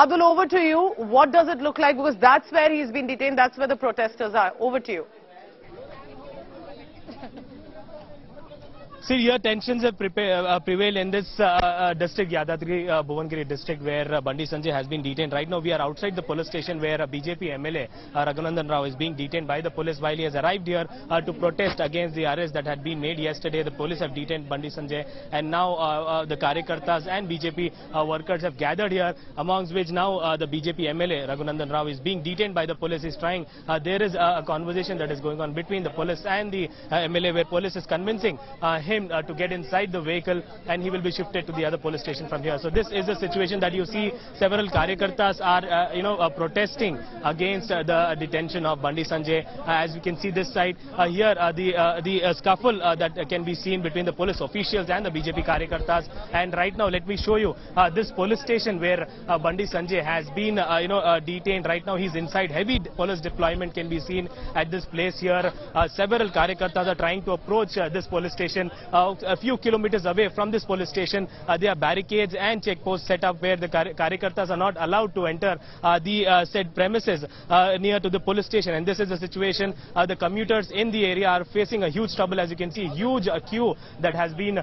Abdul, over to you. What does it look like? Because that's where he's been detained. That's where the protesters are. Over to you. See, here tensions have prevailed in this district, Yadadri Bhuvanagiri district, where Bandi Sanjay has been detained. Right now, we are outside the police station where BJP MLA Raghunandan Rao is being detained by the police while he has arrived here to protest against the arrest that had been made yesterday. The police have detained Bandi Sanjay, and now the Karyakartas and BJP workers have gathered here, amongst which now the BJP MLA Raghunandan Rao is being detained by the police. He's trying. There is a conversation that is going on between the police and the MLA, where police is convincing him to get inside the vehicle, and he will be shifted to the other police station from here. So this is the situation that you see. Several Karyakartas are protesting against the detention of Bandi Sanjay. As we can see this side here, the scuffle that can be seen between the police officials and the BJP Karyakartas. And right now, let me show you this police station where Bandi Sanjay has been detained. Right now, he's inside. Heavy police deployment can be seen at this place here. Several Karyakartas are trying to approach this police station. A few kilometers away from this police station, there are barricades and checkposts set up where the Karyakartas are not allowed to enter the said premises near to the police station. And this is the situation. The commuters in the area are facing a huge trouble. As you can see, huge queue that has been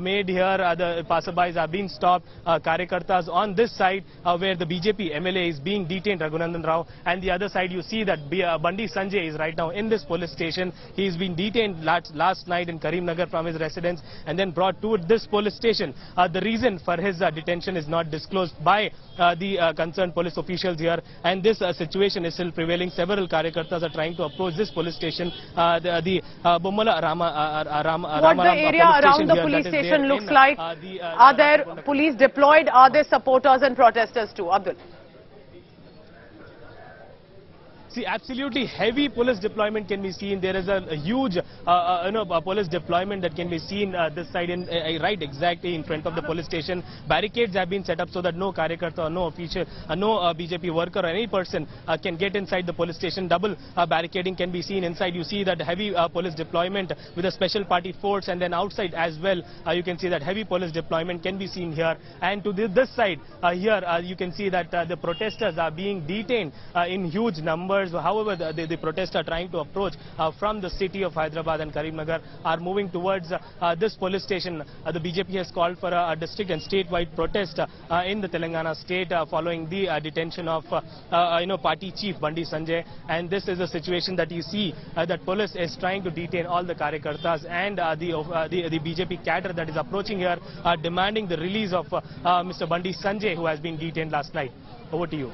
made here. The passerbys are being stopped. Karyakartas on this side where the BJP MLA is being detained, Raghunandan Rao. And the other side, you see that Bandi Sanjay is right now in this police station. He has been detained last night in Karimnagar from his residence and then brought to this police station. The reason for his detention is not disclosed by the concerned police officials here, and this situation is still prevailing. Several Karyakartas are trying to approach this police station. The Bommalaramaram What the area around the police station looks like. Are there police deployed? Are there supporters and protesters too? Abdul. See, absolutely heavy police deployment can be seen. There is a huge police deployment that can be seen this side, in right exactly in front of the police station. Barricades have been set up so that no Karyakarta or no official, no BJP worker or any person can get inside the police station. Double barricading can be seen inside. You see that heavy police deployment with a special party force, and then outside as well you can see that heavy police deployment can be seen here. And to this side here you can see that the protesters are being detained in huge numbers. However, the protests are trying to approach from the city of Hyderabad, and Karimnagar are moving towards this police station. The BJP has called for a district and state-wide protest in the Telangana state following the detention of party chief Bandi Sanjay. And this is the situation that you see, that police is trying to detain all the Karyakartas and the BJP cadre that is approaching here, demanding the release of Mr. Bandi Sanjay, who has been detained last night. Over to you.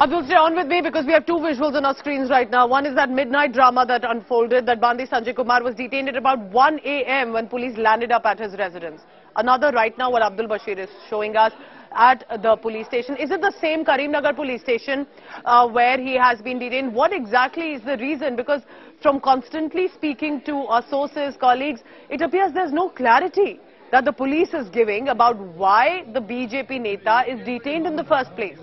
Abdul, stay on with me because we have two visuals on our screens right now. One is that midnight drama that unfolded, that Bandi Sanjay Kumar was detained at about 1 a.m. when police landed up at his residence. Another right now, what Abdul Bashir is showing us at the police station. Is it the same Karimnagar police station where he has been detained? What exactly is the reason? Because from constantly speaking to our sources, colleagues, it appears there's no clarity that the police is giving about why the BJP neta is detained in the first place.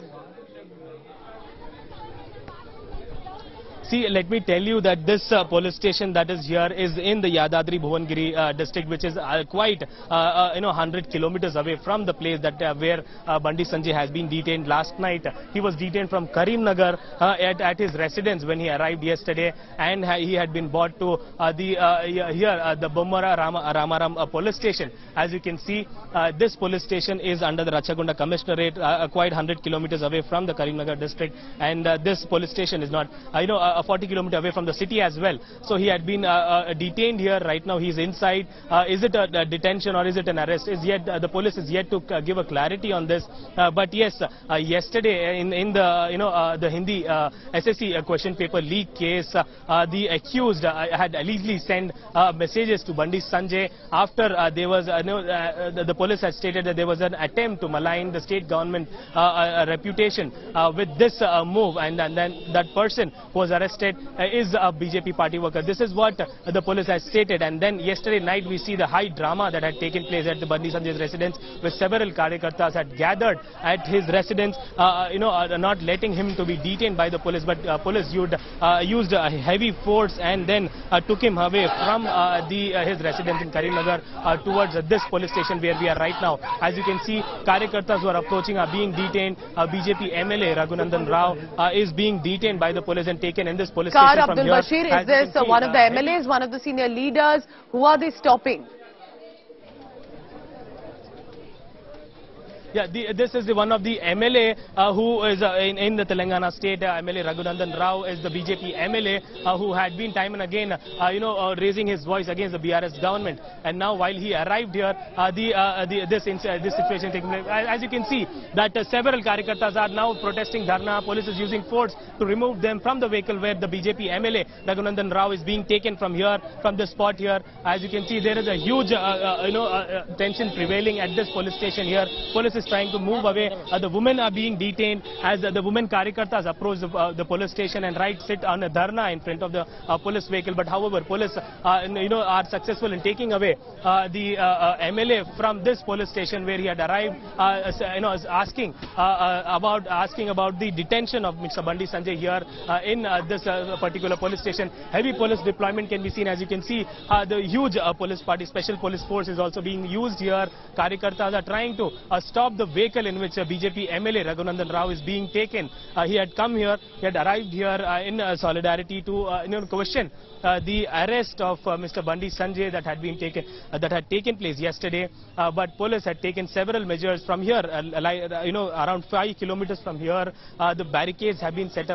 See, let me tell you that this police station that is here is in the Yadadri Bhuvanagiri district, which is quite 100 kilometers away from the place that where Bandi Sanjay has been detained last night. He was detained from Karimnagar at his residence when he arrived yesterday, and he had been brought to the Bommalaramaram police station. As you can see, this police station is under the Ratchagunda Commissionerate, quite 100 kilometers away from the Karimnagar district, and this police station is not 40 kilometer away from the city as well. So he had been detained here. Right now he's inside. Is it a detention or is it an arrest? Is yet the police is yet to give a clarity on this. But yes, yesterday in the the Hindi SSC question paper leak case, the accused had allegedly sent messages to Bandi Sanjay after there was the police had stated that there was an attempt to malign the state government reputation with this move, and then that person was arrested. arrested is a BJP party worker. This is what the police has stated. And then yesterday night we see the high drama that had taken place at the Bandi Sanjay's residence, where several Karyakartas had gathered at his residence, not letting him to be detained by the police. But police used heavy force and then took him away from his residence in Karimnagar towards this police station where we are right now. As you can see, Karyakartas who are approaching are being detained. BJP MLA Raghunandan Rao is being detained by the police and taken in this police station from here. Bashir, is this one of the MLAs, one of the senior leaders? Who are they stopping? Yeah, this is one of the MLA who is in the Telangana state. MLA Raghunandan Rao is the BJP MLA who had been time and again, raising his voice against the BRS government. And now, while he arrived here, this situation taking place. As you can see, that several Karyakartas are now protesting dharna. Police is using force to remove them from the vehicle where the BJP MLA Raghunandan Rao is being taken from here, from the spot here. As you can see, there is a huge, tension prevailing at this police station here. Police is trying to move away. The women are being detained as the women Karyakartas approach the police station and sit on a dharna in front of the police vehicle. But however, police are successful in taking away the MLA from this police station where he had arrived, asking about the detention of Mr. Bandi Sanjay here in this particular police station. Heavy police deployment can be seen. As you can see, the huge police party, special police force is also being used here. Karyakartas are trying to stop the vehicle in which BJP MLA Raghunandan Rao is being taken. He had come here, he had arrived here in solidarity to question the arrest of Mr. Bandi Sanjay that had been taken, that had taken place yesterday. But police had taken several measures from here, around 5 kilometers from here. The barricades have been set up.